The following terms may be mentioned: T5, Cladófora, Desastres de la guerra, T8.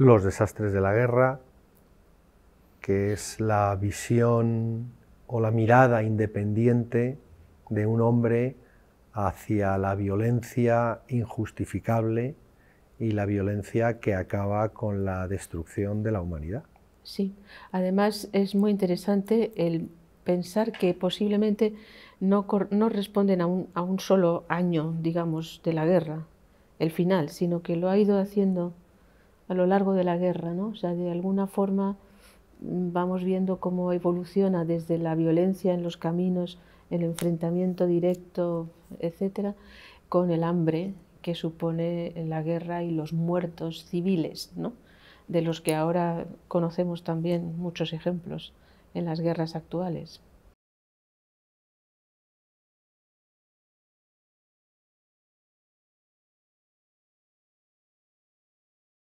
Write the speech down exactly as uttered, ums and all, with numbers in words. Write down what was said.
Los desastres de la guerra, que es la visión o la mirada independiente de un hombre hacia la violencia injustificable y la violencia que acaba con la destrucción de la humanidad. Sí, además es muy interesante el pensar que posiblemente no, no responden a un, a un solo año, digamos, de la guerra, el final, sino que lo ha ido haciendo a lo largo de la guerra, ¿no? O sea, de alguna forma vamos viendo cómo evoluciona desde la violencia en los caminos, el enfrentamiento directo, etcétera, con el hambre que supone la guerra y los muertos civiles, ¿no?, de los que ahora conocemos también muchos ejemplos en las guerras actuales.